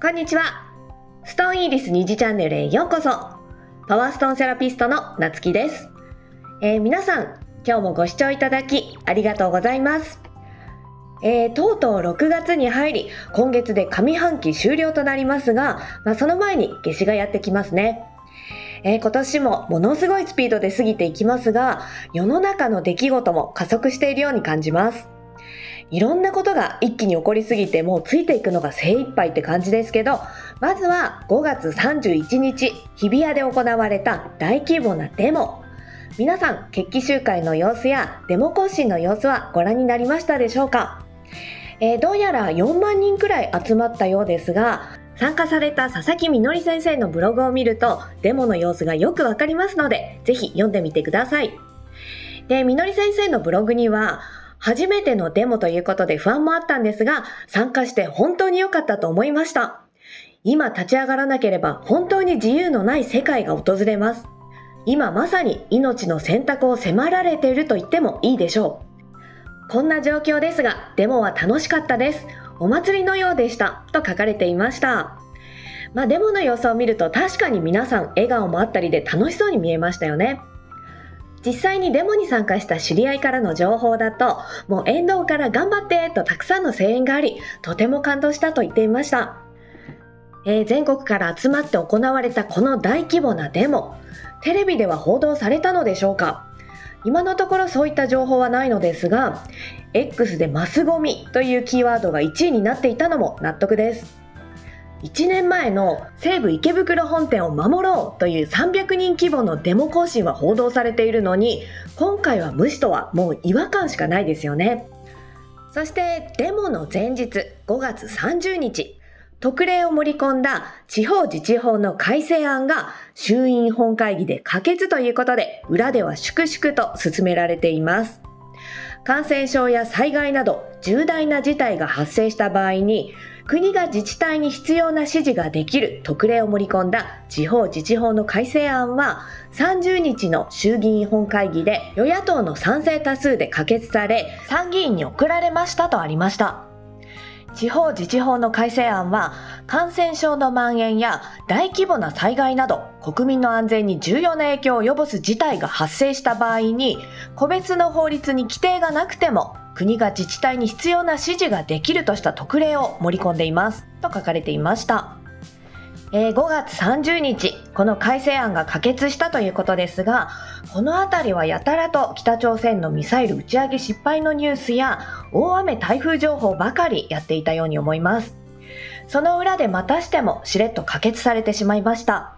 こんにちは。ストーンイーリス2次チャンネルへようこそ。パワーストーンセラピストのなつきです。皆さん今日もご視聴いただきありがとうございます。とうとう6月に入り、今月で上半期終了となりますが、その前に夏至がやってきますね。今年もものすごいスピードで過ぎていきますが、世の中の出来事も加速しているように感じます。いろんなことが一気に起こりすぎて、もうついていくのが精一杯って感じですけど、まずは5月31日日比谷で行われた大規模なデモ。皆さん決起集会の様子やデモ行進の様子はご覧になりましたでしょうか。どうやら4万人くらい集まったようですが、参加された佐々木みのり先生のブログを見るとデモの様子がよくわかりますので、ぜひ読んでみてください。で、みのり先生のブログには、初めてのデモということで不安もあったんですが、参加して本当に良かったと思いました。今立ち上がらなければ本当に自由のない世界が訪れます。今まさに命の選択を迫られていると言ってもいいでしょう。こんな状況ですが、デモは楽しかったです。お祭りのようでした。と書かれていました。デモの様子を見ると確かに皆さん笑顔もあったりで楽しそうに見えましたよね。実際にデモに参加した知り合いからの情報だと、もう沿道から頑張ってとたくさんの声援があり、とても感動したと言っていました。全国から集まって行われたこの大規模なデモ、テレビでは報道されたのでしょうか。今のところそういった情報はないのですが、 X でマスゴミというキーワードが1位になっていたのも納得です。1年前の西武池袋本店を守ろうという300人規模のデモ行進は報道されているのに、今回は無視とはもう違和感しかないですよね。そしてデモの前日5月30日、特例を盛り込んだ地方自治法の改正案が衆院本会議で可決ということで、裏では粛々と進められています。感染症や災害など重大な事態が発生した場合に、国が自治体に必要な指示ができる特例を盛り込んだ地方自治法の改正案は、30日の衆議院本会議で与野党の賛成多数で可決され、参議院に送られましたとありました。地方自治法の改正案は、感染症の蔓延や大規模な災害など国民の安全に重要な影響を及ぼす事態が発生した場合に、個別の法律に規定がなくても国が自治体に必要な指示ができるとした特例を盛り込んでいますと書かれていました。5月30日この改正案が可決したということですが、この辺りはやたらと北朝鮮のミサイル打ち上げ失敗のニュースや大雨台風情報ばかりやっていたように思います。その裏でまたしてもしれっと可決されてしまいました。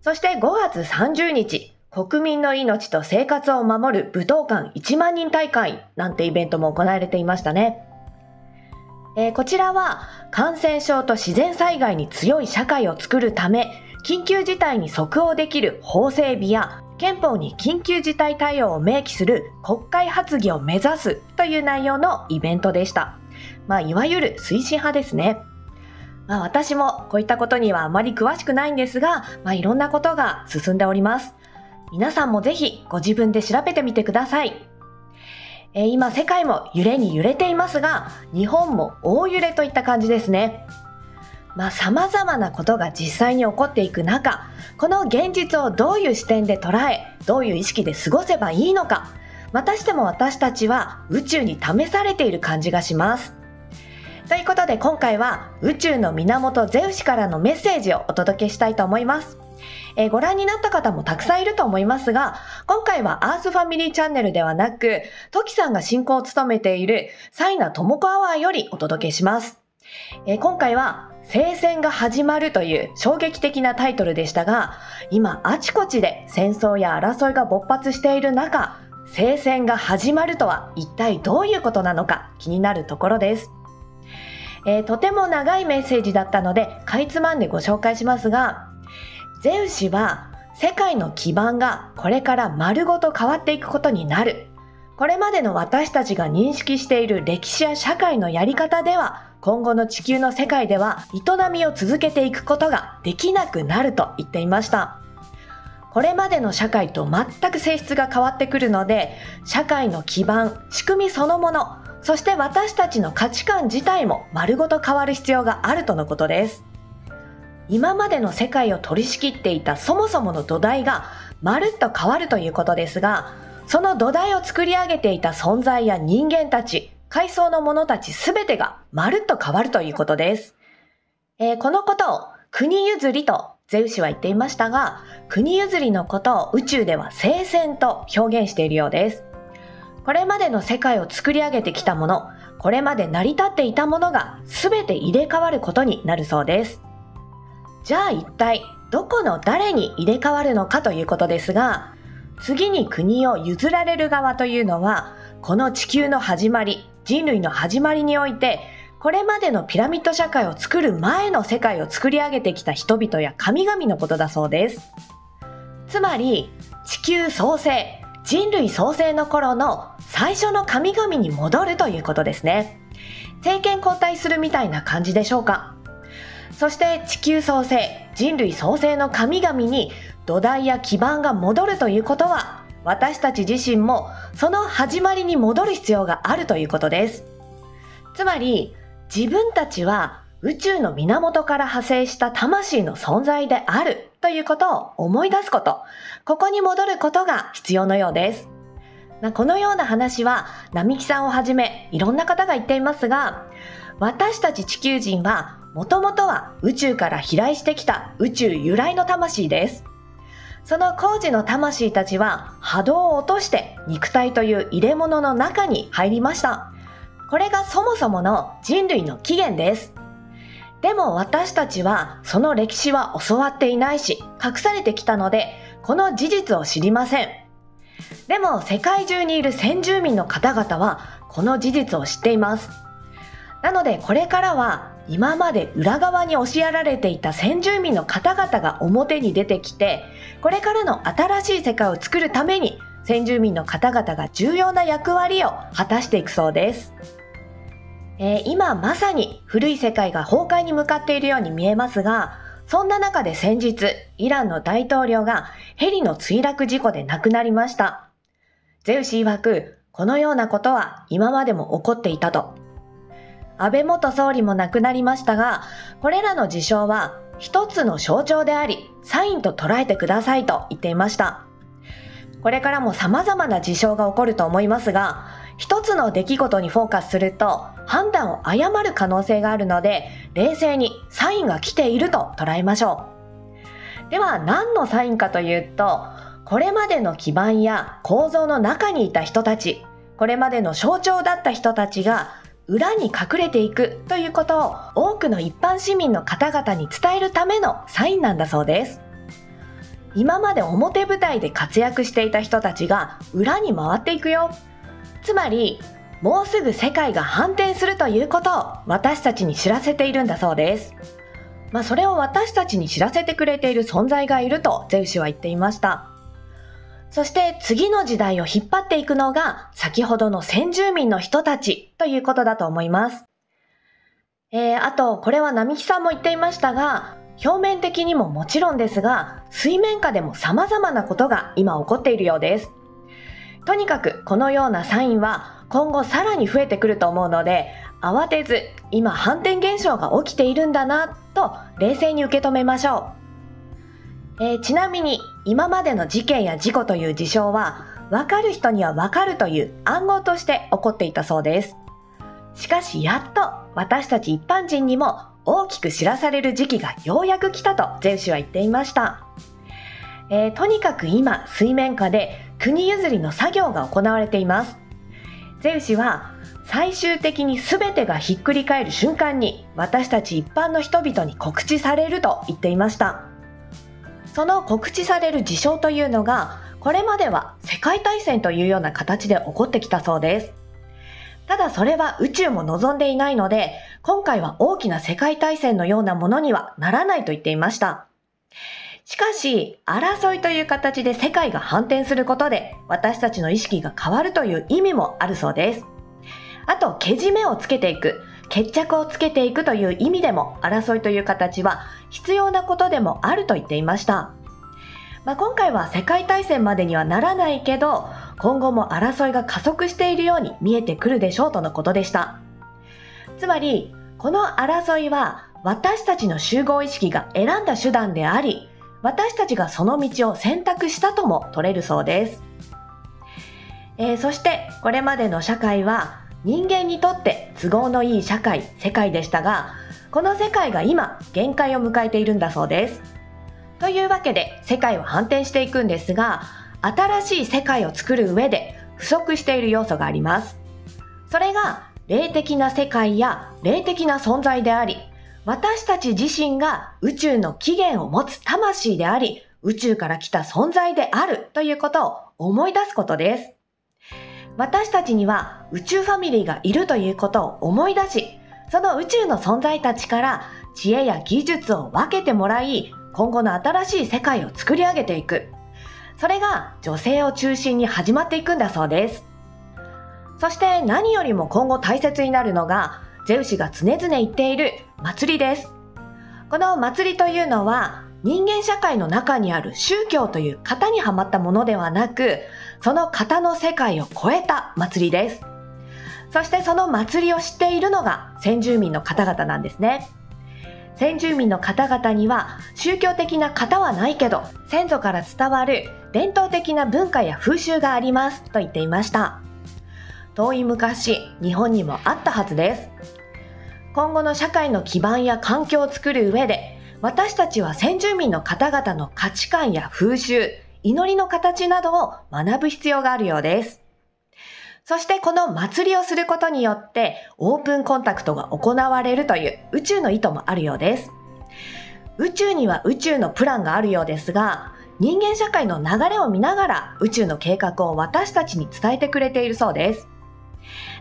そして5月30日国民の命と生活を守る武闘館1万人大会なんてイベントも行われていましたね。こちらは感染症と自然災害に強い社会を作るため、緊急事態に即応できる法整備や憲法に緊急事態対応を明記する国会発議を目指すという内容のイベントでした。いわゆる推進派ですね。私もこういったことにはあまり詳しくないんですが、いろんなことが進んでおります。皆さんもぜひご自分で調べてみてください。今世界も揺れに揺れていますが、日本も大揺れといった感じですね。様々なことが実際に起こっていく中、この現実をどういう視点で捉え、どういう意識で過ごせばいいのか、またしても私たちは宇宙に試されている感じがします。ということで今回は宇宙の源ゼウスからのメッセージをお届けしたいと思います。ご覧になった方もたくさんいると思いますが、今回はアースファミリーチャンネルではなく、トキさんが進行を務めているサイナトモコアワーよりお届けします。今回は聖戦が始まるという衝撃的なタイトルでしたが、今あちこちで戦争や争いが勃発している中、聖戦が始まるとは一体どういうことなのか気になるところです。とても長いメッセージだったのでかいつまんでご紹介しますが、ゼウスは世界の基盤がこれから丸ごと変わっていくことになる。これまでの私たちが認識している歴史や社会のやり方では、今後の地球の世界では営みを続けていくことができなくなると言っていました。これまでの社会と全く性質が変わってくるので、社会の基盤、仕組みそのもの、そして私たちの価値観自体も丸ごと変わる必要があるとのことです。今までの世界を取り仕切っていたそもそもの土台がまるっと変わるということですが、その土台を作り上げていた存在や人間たち、階層の者たちすべてがまるっと変わるということです。このことを国譲りとゼウスは言っていましたが、国譲りのことを宇宙では聖戦と表現しているようです。これまでの世界を作り上げてきたもの、これまで成り立っていたものがすべて入れ替わることになるそうです。じゃあ一体どこの誰に入れ替わるのかということですが、次に国を譲られる側というのは、この地球の始まり、人類の始まりにおいて、これまでのピラミッド社会を作る前の世界を作り上げてきた人々や神々のことだそうです。つまり、地球創生、人類創生の頃の最初の神々に戻るということですね。政権交代するみたいな感じでしょうか。そして地球創生、人類創生の神々に土台や基盤が戻るということは、私たち自身もその始まりに戻る必要があるということです。つまり、自分たちは宇宙の源から派生した魂の存在であるということを思い出すこと、ここに戻ることが必要のようです。このような話は、並木さんをはじめいろんな方が言っていますが、私たち地球人は、もともとは宇宙から飛来してきた宇宙由来の魂です。その工事の魂たちは波動を落として肉体という入れ物の中に入りました。これがそもそもの人類の起源です。でも私たちはその歴史は教わっていないし、隠されてきたので、この事実を知りません。でも世界中にいる先住民の方々はこの事実を知っています。なのでこれからは、今まで裏側に押しやられていた先住民の方々が表に出てきて、これからの新しい世界を作るために先住民の方々が重要な役割を果たしていくそうです。今まさに古い世界が崩壊に向かっているように見えますが、そんな中で先日、イランの大統領がヘリの墜落事故で亡くなりました。ゼウス曰く、このようなことは今までも起こっていたと。安倍元総理も亡くなりましたが、これらの事象は一つの象徴であり、サインと捉えてくださいと言っていました。これからも様々な事象が起こると思いますが、一つの出来事にフォーカスすると判断を誤る可能性があるので、冷静にサインが来ていると捉えましょう。では何のサインかというと、これまでの基盤や構造の中にいた人たち、これまでの象徴だった人たちが、裏に隠れていくということを多くの一般市民の方々に伝えるためのサインなんだそうです。今まで表舞台で活躍していた人たちが裏に回っていくよ。つまり、もうすぐ世界が反転するということを私たちに知らせているんだそうです。それを私たちに知らせてくれている存在がいるとゼウスは言っていました。そして次の時代を引っ張っていくのが先ほどの先住民の人たちということだと思います。あとこれは並木さんも言っていましたが、表面的にももちろんですが、水面下でも様々なことが今起こっているようです。とにかくこのようなサインは今後さらに増えてくると思うので、慌てず今反転現象が起きているんだなと冷静に受け止めましょう。ちなみに今までの事件や事故という事象は分かる人には分かるという暗号として起こっていたそうです。しかしやっと私たち一般人にも大きく知らされる時期がようやく来たとゼウスは言っていました。とにかく今水面下で国譲りの作業が行われています。ゼウスは最終的に全てがひっくり返る瞬間に私たち一般の人々に告知されると言っていました。その告知される事象というのが、これまでは世界大戦というような形で起こってきたそうです。ただそれは宇宙も望んでいないので、今回は大きな世界大戦のようなものにはならないと言っていました。しかし、争いという形で世界が反転することで、私たちの意識が変わるという意味もあるそうです。あと、けじめをつけていく。決着をつけていくという意味でも争いという形は必要なことでもあると言っていました。今回は世界大戦までにはならないけど、今後も争いが加速しているように見えてくるでしょうとのことでした。つまり、この争いは私たちの集合意識が選んだ手段であり、私たちがその道を選択したとも取れるそうです。そしてこれまでの社会は人間にとって都合のいい社会、世界でしたが、この世界が今限界を迎えているんだそうです。というわけで世界は反転していくんですが、新しい世界を作る上で不足している要素があります。それが霊的な世界や霊的な存在であり、私たち自身が宇宙の起源を持つ魂であり、宇宙から来た存在であるということを思い出すことです。私たちには宇宙ファミリーがいるということを思い出し、その宇宙の存在たちから知恵や技術を分けてもらい、今後の新しい世界を作り上げていく。それが女性を中心に始まっていくんだそうです。そして何よりも今後大切になるのが、ゼウスが常々言っている祭りです。この祭りというのは、人間社会の中にある宗教という型にはまったものではなく、その型の世界を超えた祭りです。そしてその祭りを知っているのが先住民の方々なんですね。先住民の方々には宗教的な型はないけど、先祖から伝わる伝統的な文化や風習がありますと言っていました。遠い昔、日本にもあったはずです。今後の社会の基盤や環境を作る上で、私たちは先住民の方々の価値観や風習、祈りの形などを学ぶ必要があるようです。そしてこの祭りをすることによってオープンコンタクトが行われるという宇宙の意図もあるようです。宇宙には宇宙のプランがあるようですが、人間社会の流れを見ながら宇宙の計画を私たちに伝えてくれているそうです。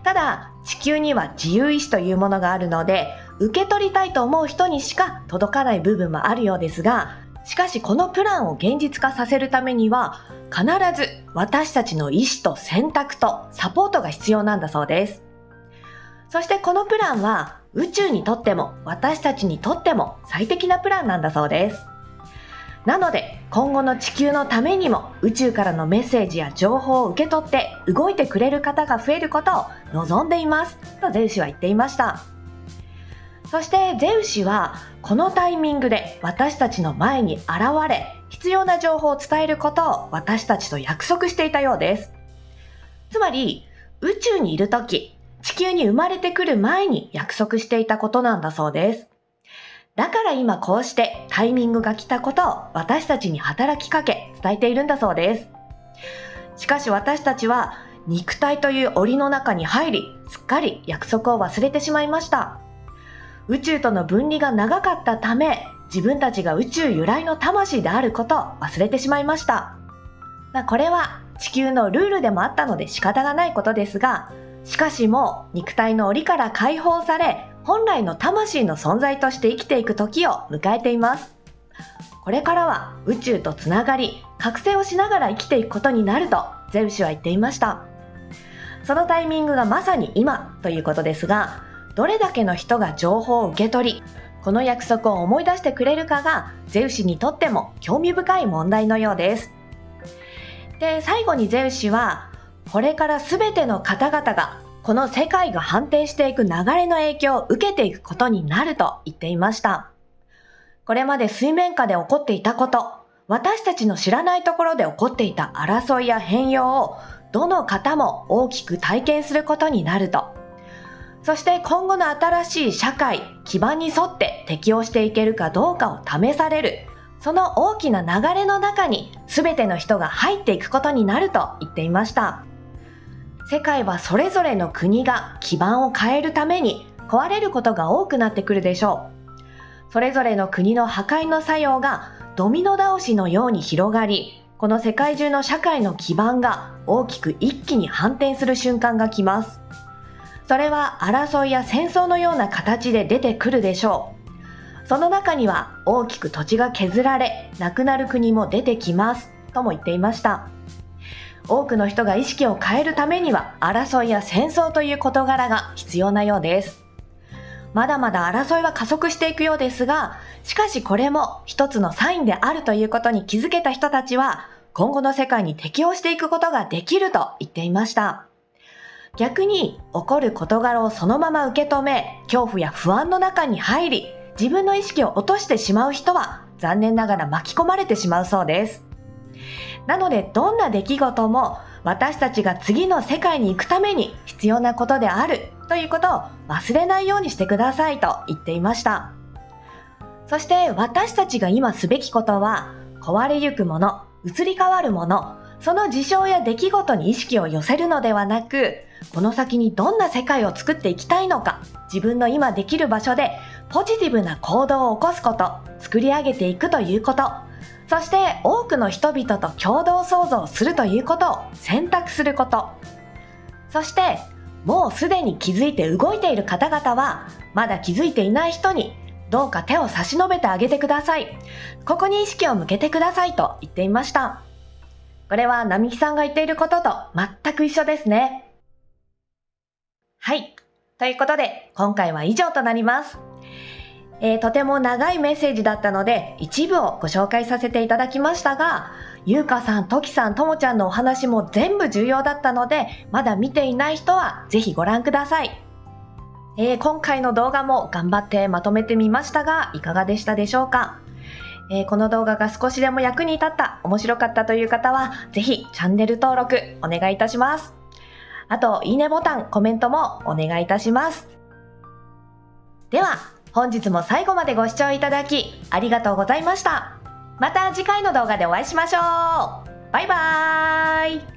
ただ、地球には自由意志というものがあるので、受け取りたいと思う人にしか届かない部分もあるようですが、しかしこのプランを現実化させるためには、必ず私たちの意思と選択とサポートが必要なんだそうです。そしてこのプランは宇宙にとっても私たちにとっても最適なプランなんだそうです。なので今後の地球のためにも宇宙からのメッセージや情報を受け取って動いてくれる方が増えることを望んでいますとゼウスは言っていました。そしてゼウスはこのタイミングで私たちの前に現れ、必要な情報を伝えることを私たちと約束していたようです。つまり宇宙にいる時、地球に生まれてくる前に約束していたことなんだそうです。だから今こうしてタイミングが来たことを私たちに働きかけ伝えているんだそうです。しかし私たちは肉体という檻の中に入り、すっかり約束を忘れてしまいました。宇宙との分離が長かったため、自分たちが宇宙由来の魂であることを忘れてしまいました。これは地球のルールでもあったので仕方がないことですが、しかしもう肉体の檻から解放され、本来の魂の存在として生きていく時を迎えています。これからは宇宙とつながり、覚醒をしながら生きていくことになるとゼウスは言っていました。そのタイミングがまさに今ということですが、どれだけの人が情報を受け取り、この約束を思い出してくれるかがゼウスにとっても興味深い問題のようです。で、最後にゼウスは、これから全ての方々がこの世界が反転していく流れの影響を受けていくことになると言っていました。これまで水面下で起こっていたこと、私たちの知らないところで起こっていた争いや変容をどの方も大きく体験することになると。そして今後の新しい社会、基盤に沿って適応していけるかどうかを試される、その大きな流れの中に全ての人が入っていくことになると言っていました。世界はそれぞれの国が基盤を変えるために壊れることが多くなってくるでしょう。それぞれの国の破壊の作用がドミノ倒しのように広がり、この世界中の社会の基盤が大きく一気に反転する瞬間が来ます。それは争いや戦争のような形で出てくるでしょう。その中には大きく土地が削られ、なくなる国も出てきますとも言っていました。多くの人が意識を変えるためには争いや戦争という事柄が必要なようです。まだまだ争いは加速していくようですが、しかしこれも一つのサインであるということに気づけた人たちは、今後の世界に適応していくことができると言っていました。逆に起こる事柄をそのまま受け止め、恐怖や不安の中に入り、自分の意識を落としてしまう人は残念ながら巻き込まれてしまうそうです。なのでどんな出来事も私たちが次の世界に行くために必要なことであるということを忘れないようにしてくださいと言っていました。そして私たちが今すべきことは、壊れゆくもの、移り変わるもの、その事象や出来事に意識を寄せるのではなく、この先にどんな世界を作っていきたいのか、自分の今できる場所でポジティブな行動を起こすこと、作り上げていくということ、そして多くの人々と共同創造するということを選択すること。そして、もうすでに気づいて動いている方々は、まだ気づいていない人にどうか手を差し伸べてあげてください。ここに意識を向けてくださいと言っていました。これは並木さんが言っていることと全く一緒ですね。はい。ということで、今回は以上となります。とても長いメッセージだったので一部をご紹介させていただきましたが、ゆうかさん、ときさん、ともちゃんのお話も全部重要だったので、まだ見ていない人はぜひご覧ください。今回の動画も頑張ってまとめてみましたが、いかがでしたでしょうか。この動画が少しでも役に立った、面白かったという方はぜひチャンネル登録お願いいたします。あといいねボタン、コメントもお願いいたします。では本日も最後までご視聴いただきありがとうございました。また次回の動画でお会いしましょう。バイバーイ。